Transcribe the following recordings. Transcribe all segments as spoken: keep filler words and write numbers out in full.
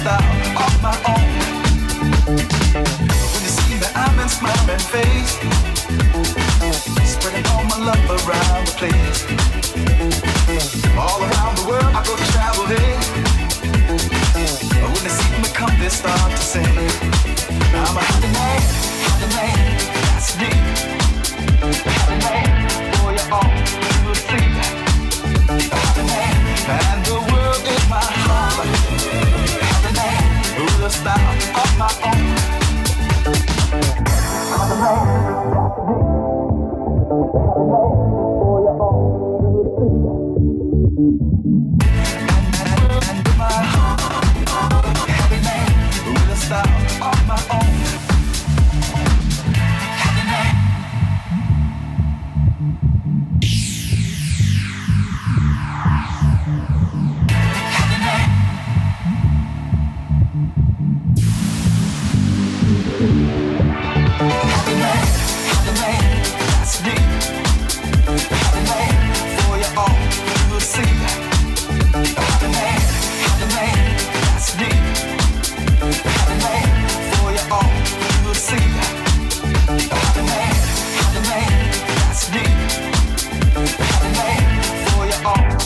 style of my own. When you see me, I'm in smiling face, spreading all my love around the place. All around the world I go to travel day. When you see me come, they start to say, I'm a happy man, happy man, that's me. Happy man, boy, you're all to sleep. Happy man, and the world is my heart. Happy man, who's a style of my own. Happy man, that's me. Happy man, boy, you're all to sleep. And the my heart. Happy man, with a style of my own. Happy man. Happy man. Happy man, happy man, that's me. Happy man, for your all you will see. Happy man, happy man, that's me. Happy man, for your all you will see. Happy man, happy man, that's me. Happy man, for your all.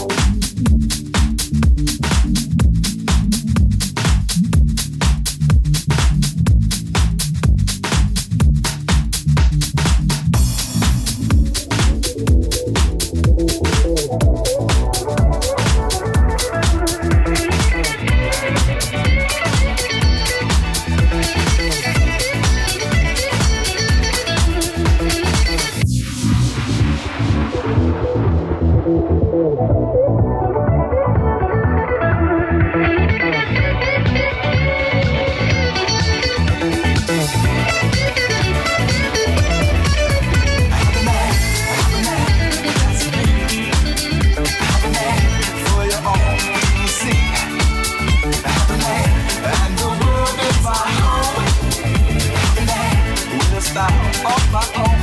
Style of my own.